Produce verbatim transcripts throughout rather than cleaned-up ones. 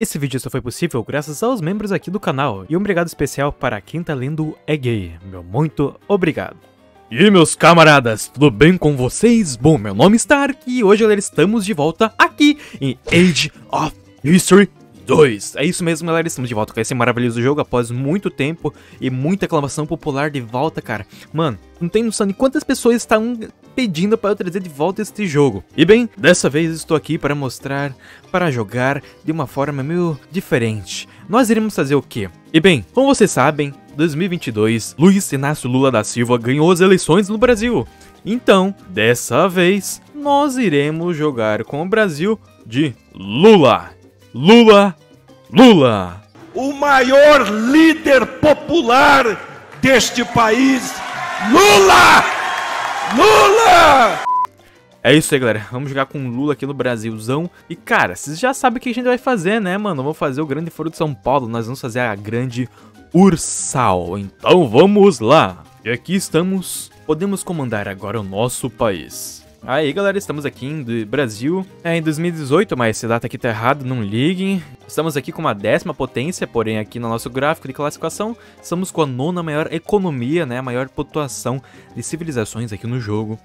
Esse vídeo só foi possível graças aos membros aqui do canal, e um obrigado especial para quem tá lendo É Gay, meu muito obrigado. E meus camaradas, tudo bem com vocês? Bom, meu nome é Stark e hoje galera, estamos de volta aqui em Age of History dois. É isso mesmo galera, estamos de volta com esse maravilhoso jogo após muito tempo e muita aclamação popular de volta, cara. Mano, não tem noção de quantas pessoas estão pedindo para eu trazer de volta este jogo. E bem, dessa vez estou aqui para mostrar, para jogar de uma forma meio diferente. Nós iremos fazer o quê? E bem, como vocês sabem, dois mil e vinte e dois, Luiz Inácio Lula da Silva ganhou as eleições no Brasil. Então, dessa vez, nós iremos jogar com o Brasil de Lula. Lula, Lula. O maior líder popular deste país, Lula! Lula! É isso aí, galera. Vamos jogar com o Lula aqui no Brasilzão. E, cara, vocês já sabem o que a gente vai fazer, né, mano? Vamos fazer o grande Foro de São Paulo. Nós vamos fazer a grande URSAL. Então, vamos lá. E aqui estamos. Podemos comandar agora o nosso país. Aí, galera, estamos aqui em Brasil. É em dois mil e dezoito, mas essa data aqui tá errada, não liguem. Estamos aqui com uma décima potência, porém aqui no nosso gráfico de classificação, estamos com a nona maior economia, né? A maior pontuação de civilizações aqui no jogo.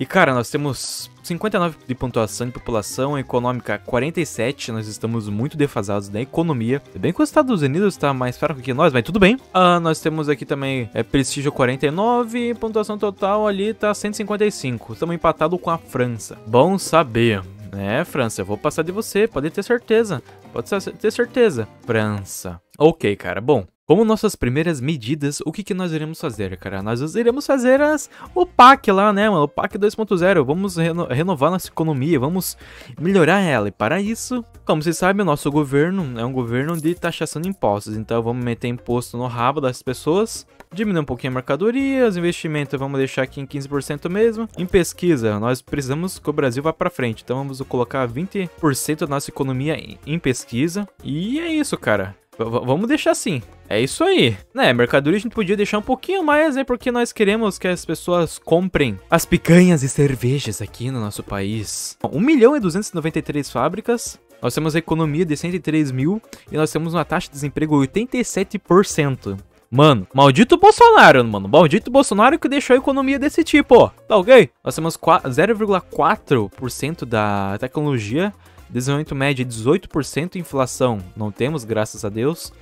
E, cara, nós temos cinquenta e nove de pontuação de população, econômica quarenta e sete, nós estamos muito defasados da economia. É bem que os Estados Unidos está mais fraco que nós, mas tudo bem. Ah, nós temos aqui também é, prestígio quarenta e nove, pontuação total ali tá cento e cinquenta e cinco. Estamos empatados com a França. Bom saber. É, França, eu vou passar de você, pode ter certeza. Pode ter certeza. França. Ok, cara, bom. Como nossas primeiras medidas, o que, que nós iremos fazer, cara? Nós iremos fazer as, o PAC lá, né, mano? O PAC dois ponto zero. Vamos reno, renovar nossa economia, vamos melhorar ela. E para isso, como vocês sabem, o nosso governo é um governo de taxação de impostos. Então, vamos meter imposto no rabo das pessoas. Diminuir um pouquinho a mercadoria, os investimentos vamos deixar aqui em quinze por cento mesmo. Em pesquisa, nós precisamos que o Brasil vá pra frente. Então, vamos colocar vinte por cento da nossa economia em, em pesquisa. E é isso, cara. V- vamos deixar assim. É isso aí, né? Mercadoria a gente podia deixar um pouquinho mais, né? Porque nós queremos que as pessoas comprem as picanhas e cervejas aqui no nosso país. um milhão e duzentas e noventa e três fábricas. Nós temos a economia de cento e três mil. E nós temos uma taxa de desemprego de oitenta e sete por cento. Mano, maldito Bolsonaro, mano. Maldito Bolsonaro que deixou a economia desse tipo, ó. Tá ok? Nós temos zero vírgula quatro por cento da tecnologia. Desenvolvimento médio dezoito por cento, inflação não temos, graças a Deus.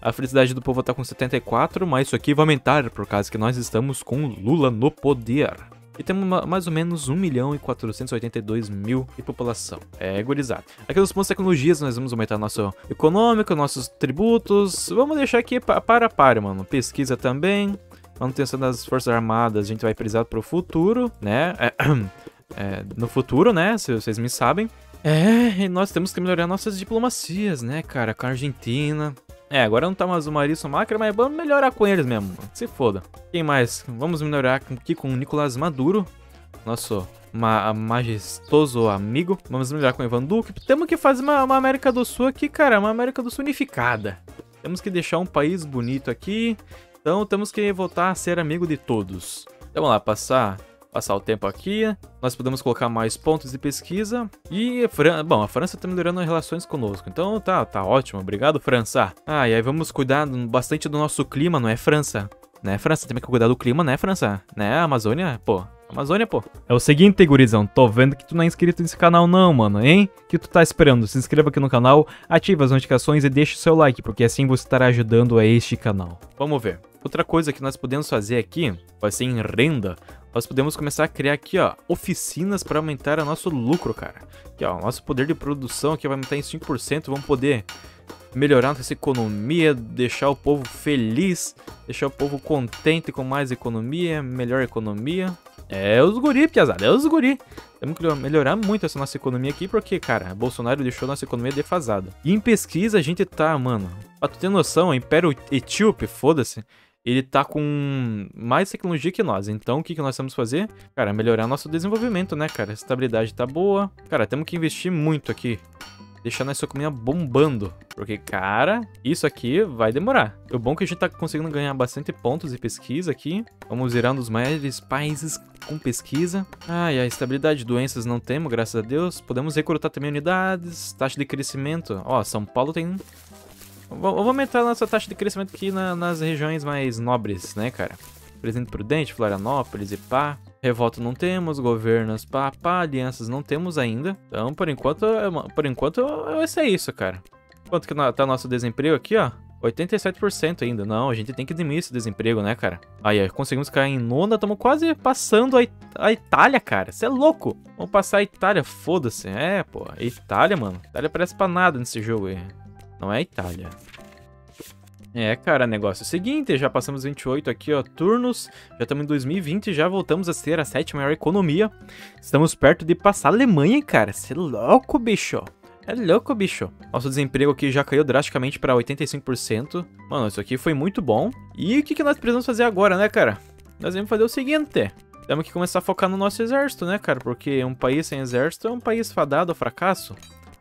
A felicidade do povo está com setenta e quatro por cento, mas isso aqui vai aumentar, por causa que nós estamos com Lula no poder. E temos mais ou menos um milhão e quatrocentos e oitenta e dois mil de população. É, gurizada. Aqui nos pontos de tecnologias nós vamos aumentar nosso econômico, nossos tributos. Vamos deixar aqui para para, mano. Pesquisa também. Manutenção das forças armadas, a gente vai precisar para o futuro, né? É, é, no futuro, né? Se vocês me sabem. É, e nós temos que melhorar nossas diplomacias, né, cara? Com a Argentina. É, agora não tá mais o Marissa Macra, mas vamos melhorar com eles mesmo. Se foda. Quem mais? Vamos melhorar aqui com o Nicolás Maduro, nosso ma majestoso amigo. Vamos melhorar com o Ivan Duque. Temos que fazer uma, uma América do Sul aqui, cara. Uma América do Sul unificada. Temos que deixar um país bonito aqui. Então temos que voltar a ser amigo de todos. Então vamos lá, passar... Passar o tempo aqui, nós podemos colocar mais pontos de pesquisa. E, Fran... bom, a França tá melhorando as relações conosco. Então, tá, tá ótimo. Obrigado, França. Ah, e aí vamos cuidar bastante do nosso clima, não é, França? Né, França? Temos que cuidar do clima, né, França? Né, Amazônia? Pô, Amazônia, pô. É o seguinte, gurizão. Tô vendo que tu não é inscrito nesse canal não, mano, hein? O que tu tá esperando? Se inscreva aqui no canal, ative as notificações e deixe o seu like, porque assim você estará ajudando a este canal. Vamos ver. Outra coisa que nós podemos fazer aqui, vai ser em renda... Nós podemos começar a criar aqui, ó, oficinas para aumentar o nosso lucro, cara. Aqui, ó, nosso poder de produção aqui vai aumentar em cinco por cento. Vamos poder melhorar nossa economia, deixar o povo feliz, deixar o povo contente com mais economia, melhor economia. É os guri, piazada, é os guri. Temos que melhorar muito essa nossa economia aqui, porque, cara, Bolsonaro deixou nossa economia defasada. E em pesquisa a gente tá, mano, pra tu ter noção, o Império Etíope, foda-se. Ele tá com mais tecnologia que nós. Então, o que, que nós temos que fazer? Cara, melhorar nosso desenvolvimento, né, cara? A estabilidade tá boa. Cara, temos que investir muito aqui deixar nossa economia bombando. Porque, cara, isso aqui vai demorar. O bom é que a gente tá conseguindo ganhar bastante pontos de pesquisa aqui. Vamos virar um dos maiores países com pesquisa. Ah, e a estabilidade de doenças não temos, graças a Deus. Podemos recrutar também unidades, taxa de crescimento. Ó, São Paulo tem... Vamos aumentar a nossa taxa de crescimento aqui na, nas regiões mais nobres, né, cara? Presidente Prudente, Florianópolis e pá. Revolta não temos, governos, pá, pá. Alianças não temos ainda. Então, por enquanto, por enquanto vai ser isso, cara. Quanto que tá nosso desemprego aqui, ó? oitenta e sete por cento ainda. Não, a gente tem que diminuir esse desemprego, né, cara? Aí, aí conseguimos cair em nona. Estamos quase passando a, It a Itália, cara. Você é louco. Vamos passar a Itália, foda-se. É, pô. Itália, mano. Itália parece pra nada nesse jogo aí. Não é a Itália. É, cara, negócio é o seguinte, já passamos vinte e oito aqui, ó, turnos, já estamos em dois mil e vinte e já voltamos a ser a sétima maior economia. Estamos perto de passar a Alemanha, cara, você é louco, bicho. É louco, bicho. Nosso desemprego aqui já caiu drasticamente para oitenta e cinco por cento. Mano, isso aqui foi muito bom. E o que, que nós precisamos fazer agora, né, cara? Nós vamos fazer o seguinte... Temos que começar a focar no nosso exército, né, cara? Porque um país sem exército é um país fadado ao fracasso.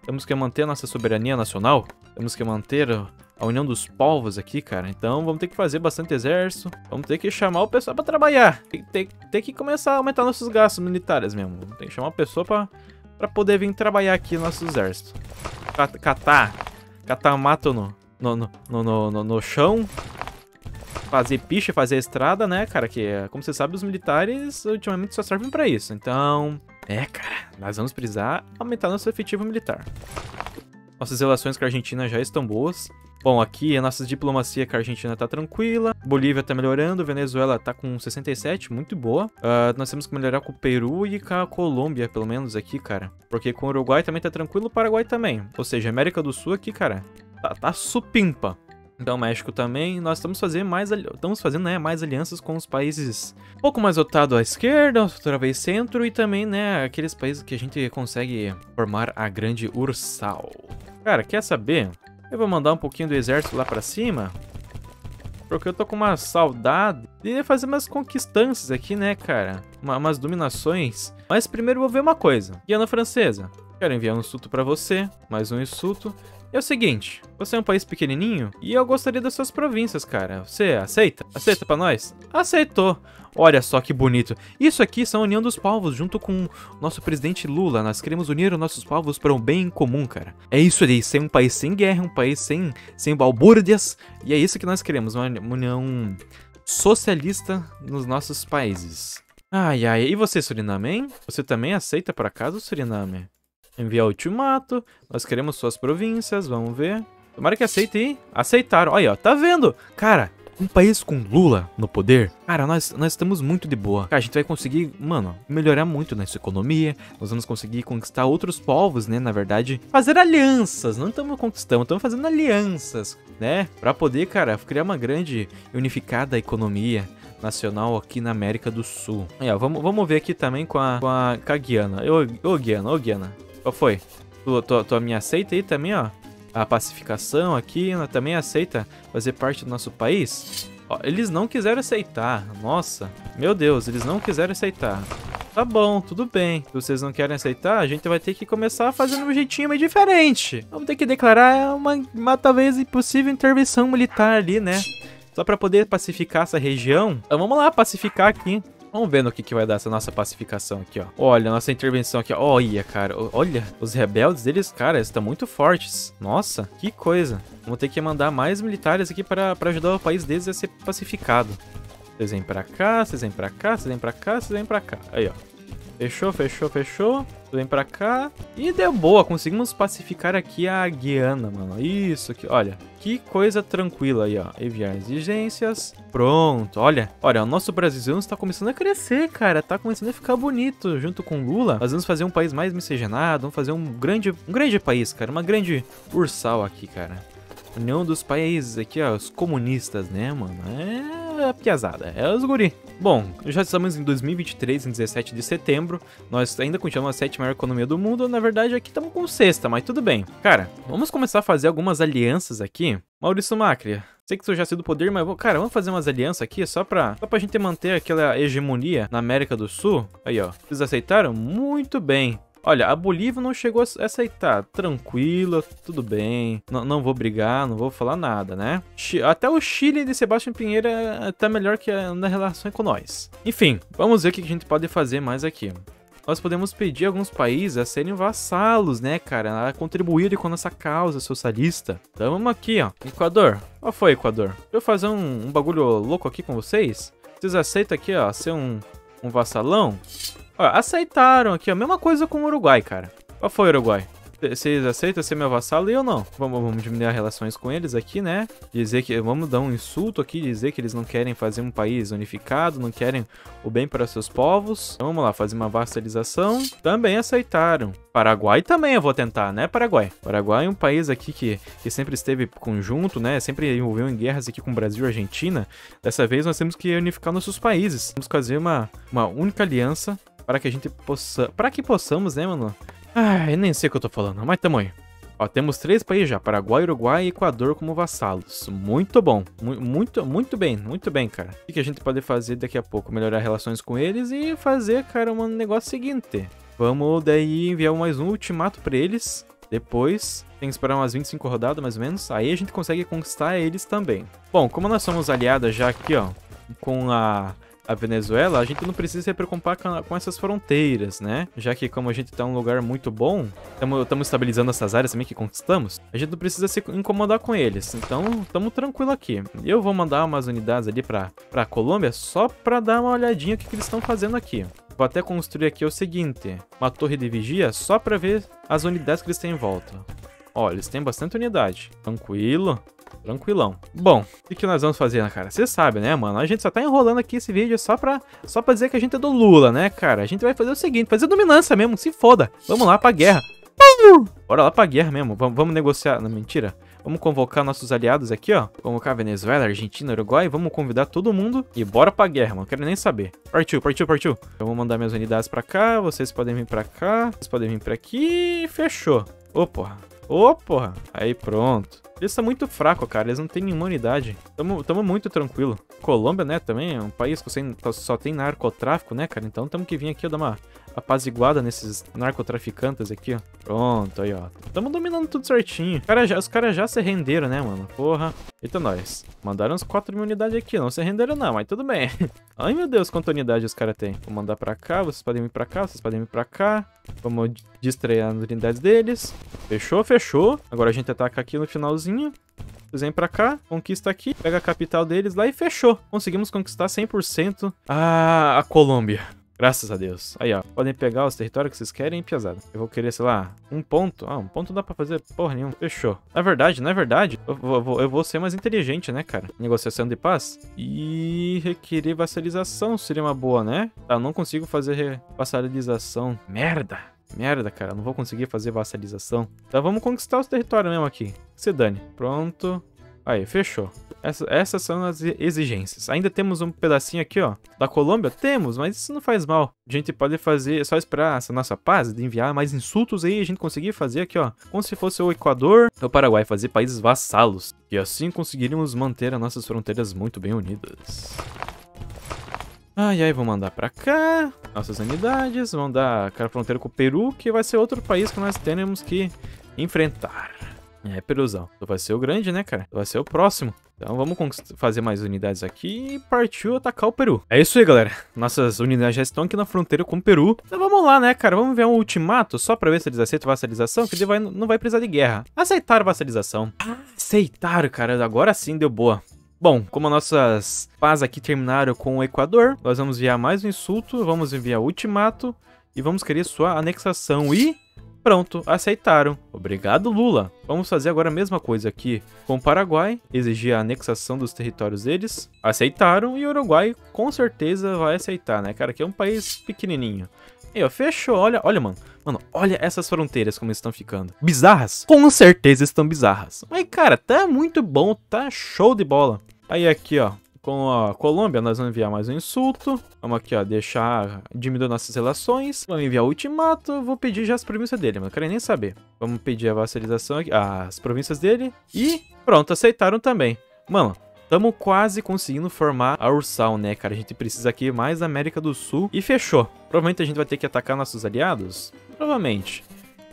Temos que manter a nossa soberania nacional. Temos que manter a união dos povos aqui, cara. Então vamos ter que fazer bastante exército. Vamos ter que chamar o pessoal pra trabalhar. Tem, tem, tem que começar a aumentar nossos gastos militares mesmo. Tem que chamar o pessoal pra, pra poder vir trabalhar aqui no nosso exército. Catar. Catar mato no, no, no, no, no, no chão. Fazer piche, fazer estrada, né, cara? Que, como você sabe, os militares ultimamente só servem pra isso. Então... É, cara, nós vamos precisar aumentar nosso efetivo militar. Nossas relações com a Argentina já estão boas. Bom, aqui a nossa diplomacia com a Argentina tá tranquila. Bolívia tá melhorando, Venezuela tá com sessenta e sete, muito boa. Uh, nós temos que melhorar com o Peru e com a Colômbia, pelo menos aqui, cara. Porque com o Uruguai também tá tranquilo, o Paraguai também. Ou seja, a América do Sul aqui, cara, tá, tá supimpa. Então, México também, nós estamos fazendo, mais, estamos fazendo né, mais alianças com os países um pouco mais voltados à esquerda, outra vez centro, e também, né, aqueles países que a gente consegue formar a grande URSAL. Cara, quer saber? Eu vou mandar um pouquinho do exército lá pra cima, porque eu tô com uma saudade de fazer umas conquistanças aqui, né, cara? Uma, umas dominações. Mas primeiro eu vou ver uma coisa. Guiana Francesa, quero enviar um insulto pra você, mais um insulto. É o seguinte, você é um país pequenininho e eu gostaria das suas províncias, cara. Você aceita? Aceita pra nós? Aceitou. Olha só que bonito. Isso aqui são a união dos povos junto com o nosso presidente Lula. Nós queremos unir os nossos povos para um bem comum, cara. É isso aí, ser um país sem guerra, um país sem, sem balbúrdias. E é isso que nós queremos, uma união socialista nos nossos países. Ai, ai, e você, Suriname, hein? Você também aceita por acaso, Suriname? Enviar ultimato, nós queremos suas províncias, vamos ver. Tomara que aceite, hein? Aceitaram. Olha aí, ó, tá vendo? Cara, um país com Lula no poder, cara, nós, nós estamos muito de boa. Cara, a gente vai conseguir, mano, melhorar muito nessa economia, nós vamos conseguir conquistar outros povos, né, na verdade. Fazer alianças, não estamos conquistando, estamos fazendo alianças, né? Pra poder, cara, criar uma grande e unificada economia nacional aqui na América do Sul. Olha, vamos, vamos ver aqui também com a, com a, com a Guiana. Ô, Guiana, ô, Guiana. Qual foi? Tu, tu, tu me aceita aí também, ó. A pacificação aqui, ela também aceita fazer parte do nosso país. Ó, eles não quiseram aceitar. Nossa, meu Deus, eles não quiseram aceitar. Tá bom, tudo bem. Se vocês não querem aceitar, a gente vai ter que começar fazendo um jeitinho meio diferente. Vamos ter que declarar uma, uma talvez impossível intervenção militar ali, né? Só pra poder pacificar essa região. Então vamos lá, pacificar aqui. Vamos ver no que, que vai dar essa nossa pacificação aqui, ó. Olha, nossa intervenção aqui, ó. Olha, cara. Olha, os rebeldes deles, cara, eles estão muito fortes. Nossa, que coisa. Vamos ter que mandar mais militares aqui para ajudar o país deles a ser pacificado. Vocês vêm pra cá, vocês vêm pra cá, vocês vêm pra cá, vocês vêm pra cá. Aí, ó. Fechou, fechou, fechou. Vem pra cá. E deu boa. Conseguimos pacificar aqui a Guiana, mano. Isso aqui. Olha. Que coisa tranquila aí, ó. Enviar exigências. Pronto. Olha. Olha, o nosso Brasil está começando a crescer, cara. Tá começando a ficar bonito junto com Lula. Nós vamos fazer um país mais miscigenado. Vamos fazer um grande, um grande país, cara. Uma grande ursal aqui, cara. União dos países aqui, ó. Os comunistas, né, mano? É... a piazada, é os guri. Bom, já estamos em dois mil e vinte e três, em dezessete de setembro. Nós ainda continuamos a sétima maior economia do mundo. Na verdade, aqui estamos com sexta, mas tudo bem. Cara, vamos começar a fazer algumas alianças aqui. Maurício Macri, sei que tu já saiu do poder, mas... Cara, vamos fazer umas alianças aqui só pra, só pra gente manter aquela hegemonia na América do Sul. Aí, ó. Vocês aceitaram? Muito bem. Olha, a Bolívia não chegou a aceitar. Tranquila, tudo bem. N não vou brigar, não vou falar nada, né? Até o Chile de Sebastian Pinheiro tá melhor que a, na relação com nós. Enfim, vamos ver o que a gente pode fazer mais aqui. Nós podemos pedir a alguns países a serem vassalos, né, cara? A contribuírem com a nossa causa socialista. Então vamos aqui, ó. Equador. Qual foi, Equador? Deixa eu fazer um, um bagulho louco aqui com vocês. Vocês aceitam aqui, ó, ser um, um vassalão? Ó, aceitaram aqui, ó. Mesma coisa com o Uruguai, cara. Qual foi, Uruguai? Vocês aceitam ser meu vassalo e eu não? Vamos, vamos diminuir as relações com eles aqui, né? Dizer que... Vamos dar um insulto aqui, dizer que eles não querem fazer um país unificado, não querem o bem para seus povos. Então, vamos lá, fazer uma vassalização. Também aceitaram. Paraguai também eu vou tentar, né, Paraguai? Paraguai é um país aqui que, que sempre esteve conjunto, né? Sempre envolveu em guerras aqui com o Brasil e Argentina. Dessa vez nós temos que unificar nossos países. Vamos fazer uma, uma única aliança para que a gente possa... Para que possamos, né, mano? Ai, nem sei o que eu tô falando, mas tamanho. Ó, temos três países já, Paraguai, Uruguai e Equador como vassalos. Muito bom, mu muito, muito bem, muito bem, cara. O que a gente pode fazer daqui a pouco? Melhorar relações com eles e fazer, cara, um negócio seguinte. Vamos daí enviar mais um ultimato pra eles. Depois, tem que esperar umas vinte e cinco rodadas, mais ou menos. Aí a gente consegue conquistar eles também. Bom, como nós somos aliadas já aqui, ó, com a... a Venezuela, a gente não precisa se preocupar com essas fronteiras, né? Já que como a gente tá em um lugar muito bom, estamos estabilizando essas áreas também que conquistamos, a gente não precisa se incomodar com eles. Então, estamos tranquilo aqui. Eu vou mandar umas unidades ali pra, pra Colômbia só pra dar uma olhadinha o que, que eles estão fazendo aqui. Vou até construir aqui o seguinte, uma torre de vigia só pra ver as unidades que eles têm em volta. Ó, eles têm bastante unidade. Tranquilo. Tranquilão. Bom, o que nós vamos fazer, né, cara? Você sabe, né, mano? A gente só tá enrolando aqui esse vídeo só pra, só pra dizer que a gente é do Lula, né, cara? A gente vai fazer o seguinte, fazer dominância mesmo, se foda. Vamos lá pra guerra. Bora lá pra guerra mesmo, vamos, vamos negociar. Não, mentira. Vamos convocar nossos aliados aqui, ó. Convocar Venezuela, Argentina, Uruguai. Vamos convidar todo mundo e bora pra guerra, mano. Não quero nem saber. Partiu, partiu, partiu. Eu vou mandar minhas unidades pra cá, vocês podem vir pra cá, vocês podem vir pra aqui. Fechou. Ô, porra. Ô, porra. Aí, pronto. Eles estão muito fracos, cara. Eles não têm nenhuma unidade. Tamo, tamo muito tranquilo. Colômbia, né, também é um país que só tem narcotráfico, né, cara? Então temos que vir aqui, ó, dar uma apaziguada nesses narcotraficantes aqui, ó. Pronto, aí, ó. Tamo dominando tudo certinho. Os caras já, os caras já se renderam, né, mano? Porra. Eita, nós. Mandaram uns quatro mil unidades aqui. Não se renderam, não, mas tudo bem. Ai, meu Deus, quanta unidade os caras têm. Vou mandar pra cá. Vocês podem vir pra cá. Vocês podem vir pra cá. Vamos distrair as unidades deles. Fechou, fechou. Agora a gente ataca aqui no finalzinho. Eles vêm pra cá, conquista aqui, pega a capital deles lá e fechou. Conseguimos conquistar cem por cento a, a Colômbia. Graças a Deus. Aí, ó. Podem pegar os territórios que vocês querem, piazada. Eu vou querer, sei lá, um ponto. Ah, um ponto não dá pra fazer porra nenhuma. Fechou. Na verdade, na verdade, eu vou, eu vou ser mais inteligente, né, cara? Negociação de paz. E requerer vassalização seria uma boa, né? Tá, eu não consigo fazer vassalização. Merda. Merda, cara, não vou conseguir fazer vassalização. Então vamos conquistar os territórios mesmo aqui. Se dane. Pronto. Aí, fechou. Essa, essas são as exigências. Ainda temos um pedacinho aqui, ó, da Colômbia? Temos, mas isso não faz mal. A gente pode fazer, é só esperar essa nossa paz, de enviar mais insultos aí, a gente conseguir fazer aqui, ó, como se fosse o Equador ou o Paraguai, fazer países vassalos. E assim conseguiríamos manter as nossas fronteiras muito bem unidas. Ai, ai, vou mandar pra cá nossas unidades, vão dar cara fronteira com o Peru, que vai ser outro país que nós temos que enfrentar. É, Peruzão. Vai ser o grande, né, cara? Vai ser o próximo. Então vamos fazer mais unidades aqui e partiu atacar o Peru. É isso aí, galera. Nossas unidades já estão aqui na fronteira com o Peru. Então vamos lá, né, cara? Vamos ver um ultimato só pra ver se eles aceitam vassalização, que ele vai, não vai precisar de guerra. Aceitaram vassalização. Aceitaram, cara. Agora sim deu boa. Bom, como as nossas pazes aqui terminaram com o Equador, nós vamos enviar mais um insulto, vamos enviar o ultimato e vamos querer sua anexação e... Pronto, aceitaram. Obrigado, Lula. Vamos fazer agora a mesma coisa aqui com o Paraguai, exigir a anexação dos territórios deles. Aceitaram e o Uruguai com certeza vai aceitar, né, cara? Que é um país pequenininho. E ó, fechou, olha, olha, mano. Mano, olha essas fronteiras como estão ficando. Bizarras? Com certeza estão bizarras. Mas, cara, tá muito bom, tá show de bola. Aí aqui, ó, com a Colômbia, nós vamos enviar mais um insulto. Vamos aqui, ó, deixar... diminuir nossas relações. Vamos enviar o ultimato. Vou pedir já as províncias dele, mas não quero nem saber. Vamos pedir a vassalização aqui, as províncias dele. E pronto, aceitaram também. Mano, Tamo quase conseguindo formar a URSAL, né, cara? A gente precisa aqui mais da América do Sul. E fechou. Provavelmente a gente vai ter que atacar nossos aliados? Provavelmente.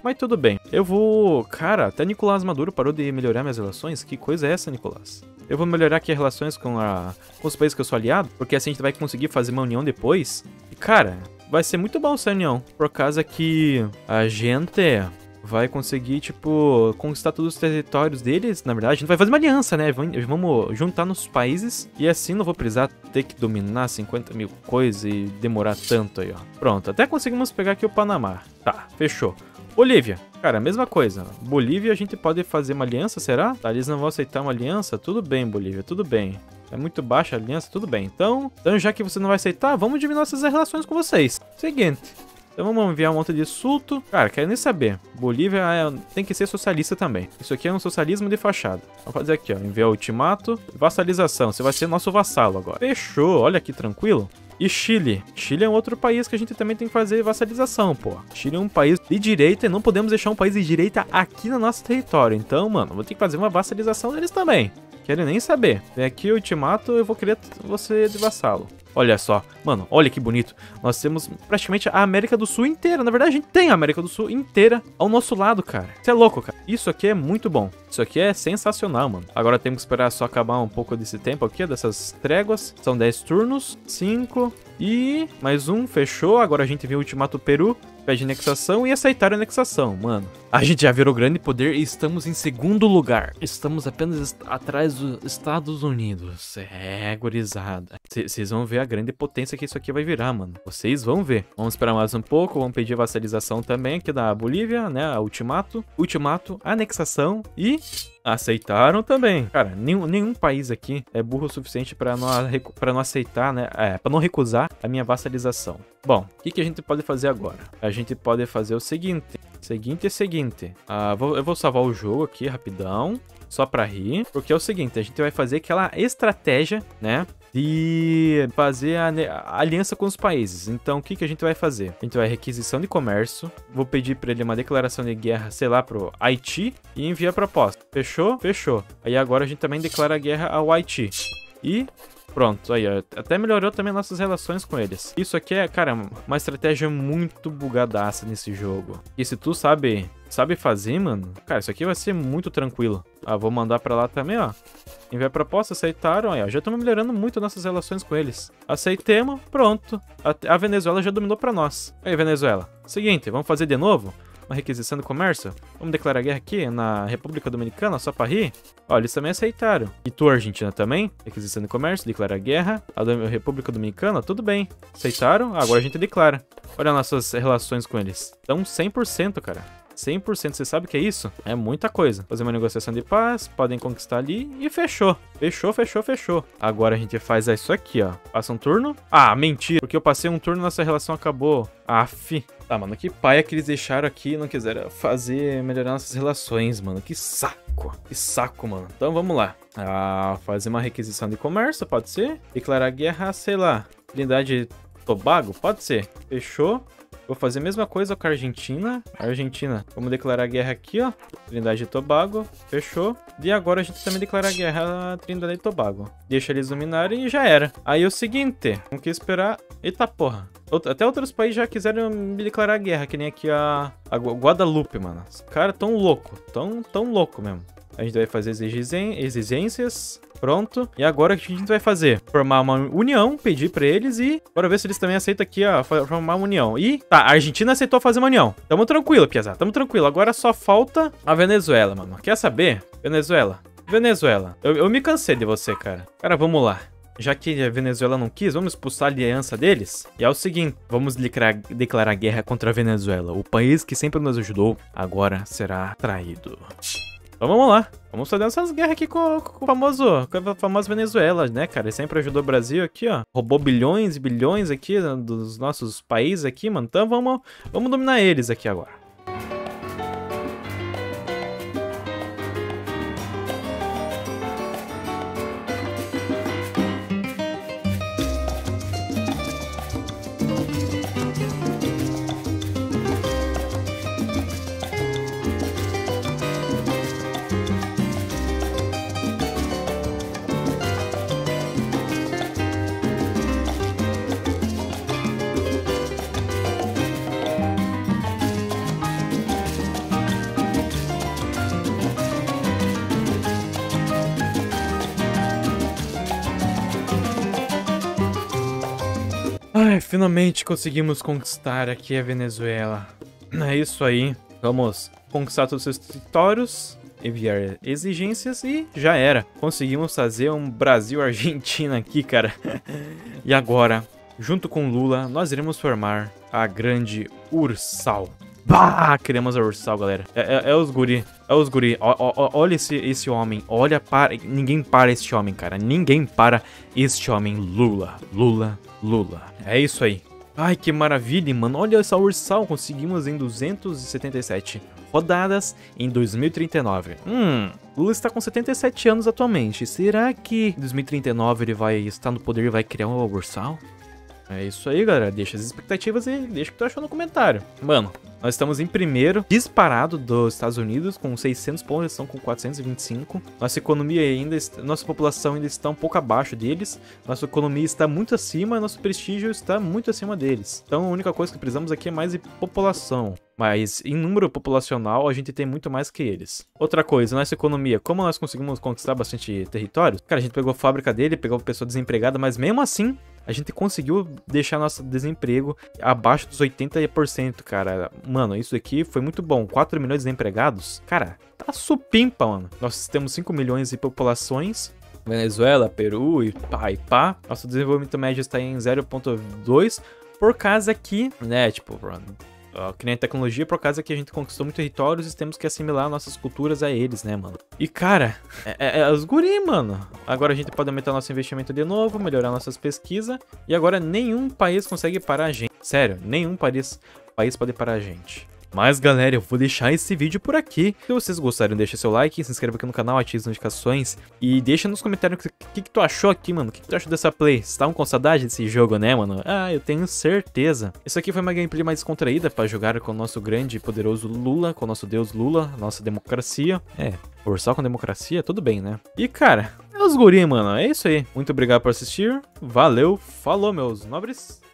Mas tudo bem. Eu vou... Cara, até Nicolás Maduro parou de melhorar minhas relações? Que coisa é essa, Nicolás? Eu vou melhorar aqui as relações com, a... com os países que eu sou aliado, porque assim a gente vai conseguir fazer uma união depois. E, cara, vai ser muito bom essa união, por causa que a gente vai conseguir, tipo, conquistar todos os territórios deles. Na verdade, a gente vai fazer uma aliança, né? Vamos juntar nos países e assim não vou precisar ter que dominar cinquenta mil coisas e demorar tanto aí, ó. Pronto, até conseguimos pegar aqui o Panamá. Tá, fechou. Bolívia, cara, mesma coisa. Bolívia a gente pode fazer uma aliança, será? Tá, eles não vão aceitar uma aliança? Tudo bem, Bolívia, tudo bem. É muito baixa a aliança, tudo bem. Então, então já que você não vai aceitar, vamos diminuir nossas relações com vocês. Seguinte. Então vamos enviar um monte de insulto. Cara, quero nem saber. Bolívia é, tem que ser socialista também. Isso aqui é um socialismo de fachada. Vamos fazer aqui, ó. Enviar ultimato. Vassalização. Você vai ser nosso vassalo agora. Fechou. Olha que tranquilo. E Chile. Chile é um outro país que a gente também tem que fazer vassalização, pô. Chile é um país de direita e não podemos deixar um país de direita aqui no nosso território. Então, mano, vou ter que fazer uma vassalização deles também. Quero nem saber. Vem aqui o ultimato, eu vou querer você de vassalo. Olha só. Mano, olha que bonito. Nós temos praticamente a América do Sul inteira. Na verdade, a gente tem a América do Sul inteira ao nosso lado, cara. Isso é louco, cara. Isso aqui é muito bom. Isso aqui é sensacional, mano. Agora temos que esperar só acabar um pouco desse tempo aqui, dessas tréguas. São dez turnos. cinco. E mais um. Fechou. Agora a gente viu o ultimato Peru. Pede anexação e aceitar a anexação, mano. A gente já virou grande poder e estamos em segundo lugar. Estamos apenas atrás dos Estados Unidos. É, gurizada. Vocês vão ver a grande potência que isso aqui vai virar, mano. Vocês vão ver. Vamos esperar mais um pouco. Vamos pedir vassalização também aqui da Bolívia, né? A ultimato. Ultimato, anexação e... aceitaram também. Cara, nenhum, nenhum país aqui é burro o suficiente pra não, pra não aceitar, né? É, pra não recusar a minha vassalização. Bom, o que, que a gente pode fazer agora? A gente pode fazer o seguinte. Seguinte é seguinte. Ah, vou, eu vou salvar o jogo aqui rapidão. Só pra rir. Porque é o seguinte, a gente vai fazer aquela estratégia, né? De fazer a, a aliança com os países. Então, o que, que a gente vai fazer? A gente vai requisição de comércio. Vou pedir pra ele uma declaração de guerra, sei lá, pro Haiti. E enviar proposta. Fechou? Fechou. Aí agora a gente também declara guerra ao Haiti. E... pronto, aí, ó, até melhorou também nossas relações com eles. Isso aqui é, cara, uma estratégia muito bugadaça nesse jogo. E se tu sabe, sabe fazer, mano, cara, isso aqui vai ser muito tranquilo. Ah, vou mandar pra lá também, ó. Enviar proposta, aceitaram, aí, ó, já estamos melhorando muito nossas relações com eles. Aceitemos, pronto. A, a Venezuela já dominou pra nós. Aí, Venezuela, seguinte, vamos fazer de novo? Uma requisição do comércio? Vamos declarar guerra aqui na República Dominicana, só pra rir? Ó, eles também aceitaram. E tu, Argentina, também? Requisição de comércio, declarar guerra. A República Dominicana, tudo bem. Aceitaram? Agora a gente declara. Olha nossas relações com eles. Estão cem por cento, cara. cem por cento. Você sabe o que é isso? É muita coisa. Fazer uma negociação de paz, podem conquistar ali e fechou. Fechou, fechou, fechou. Agora a gente faz isso aqui, ó. Passa um turno. Ah, mentira. Porque eu passei um turno e nossa relação acabou. Aff. Tá, mano, que paia que eles deixaram aqui e não quiseram fazer melhorar nossas relações, mano. Que saco. Que saco, mano. Então vamos lá. Ah, fazer uma requisição de comércio, pode ser. Declarar guerra, sei lá. Trindade Tobago, pode ser. Fechou. Vou fazer a mesma coisa com a Argentina. Argentina, vamos declarar guerra aqui, ó. Trindade e Tobago. Fechou. E agora a gente também declara guerra a Trindade e Tobago. Deixa eles dominarem e já era. Aí é o seguinte. Não quis esperar. Eita porra. Até outros países já quiseram me declarar guerra. Que nem aqui a, a Guadalupe, mano. Os caras tão louco. Tão, tão louco mesmo. A gente vai fazer exigências. Pronto. E agora o que a gente vai fazer? Formar uma união, pedir pra eles e... bora ver se eles também aceitam aqui, ó, formar uma união. E... tá, a Argentina aceitou fazer uma união. Tamo tranquilo, Piazza. Tamo tranquilo. Agora só falta a Venezuela, mano. Quer saber? Venezuela. Venezuela. Eu, eu me cansei de você, cara. Cara, vamos lá. Já que a Venezuela não quis, vamos expulsar a aliança deles? E é o seguinte, vamos declarar, declarar guerra contra a Venezuela. O país que sempre nos ajudou, agora será traído. Então vamos lá, vamos fazer essas guerras aqui com, com, o famoso, com a famosa Venezuela, né, cara? Ele sempre ajudou o Brasil aqui, ó. Roubou bilhões e bilhões aqui dos nossos países aqui, mano. Então vamos, vamos dominar eles aqui agora. Ai, finalmente conseguimos conquistar aqui a Venezuela. É isso aí. Vamos conquistar todos os seus territórios, enviar exigências e já era. Conseguimos fazer um Brasil-Argentina aqui, cara. E agora, junto com Lula, nós iremos formar a grande URSAL. Bah! Criamos a URSAL, galera. É, é, é os guri. É os guri. O, o, olha esse, esse homem. Olha para... Ninguém para este homem, cara. Ninguém para este homem. Lula. Lula. Lula. É isso aí. Ai, que maravilha, mano. Olha essa URSAL. Conseguimos em duzentas e setenta e sete rodadas em dois mil e trinta e nove. Hum... Lula está com setenta e sete anos atualmente. Será que em dois mil e trinta e nove ele vai estar no poder e vai criar uma URSAL? É isso aí, galera. Deixa as expectativas e deixa o que tu achou no comentário. Mano... Nós estamos em primeiro, disparado dos Estados Unidos, com seiscentos pontos, eles estão com quatrocentos e vinte e cinco. Nossa economia ainda, nossa população ainda está um pouco abaixo deles. Nossa economia está muito acima, nosso prestígio está muito acima deles. Então a única coisa que precisamos aqui é mais de população. Mas em número populacional a gente tem muito mais que eles. Outra coisa, nossa economia, como nós conseguimos conquistar bastante território, cara, a gente pegou a fábrica dele, pegou a pessoa desempregada, mas mesmo assim a gente conseguiu deixar nosso desemprego abaixo dos oitenta por cento, cara. Mano, isso aqui foi muito bom. quatro milhões de desempregados, cara, tá supimpa, mano. Nós temos cinco milhões de populações. Venezuela, Peru e pá, e pá. Nosso desenvolvimento médio está em zero ponto dois por causa que, né, tipo, Uh, que nem tecnologia, por causa que a gente conquistou muitos territórios e temos que assimilar nossas culturas a eles, né, mano? E, cara, é, é, é os guri, mano. Agora a gente pode aumentar nosso investimento de novo, melhorar nossas pesquisas. E agora nenhum país consegue parar a gente. Sério, nenhum país, país pode parar a gente. Mas, galera, eu vou deixar esse vídeo por aqui. Se vocês gostaram, deixa seu like, se inscreva aqui no canal, ative as notificações. E deixa nos comentários o que, que tu achou aqui, mano. O que, que tu achou dessa play? Você tá com saudade desse jogo, né, mano? Ah, eu tenho certeza. Isso aqui foi uma gameplay mais descontraída pra jogar com o nosso grande e poderoso Lula, com o nosso deus Lula, nossa democracia. É, URSAL com democracia, tudo bem, né? E, cara, é os guri, mano. É isso aí. Muito obrigado por assistir. Valeu. Falou, meus nobres.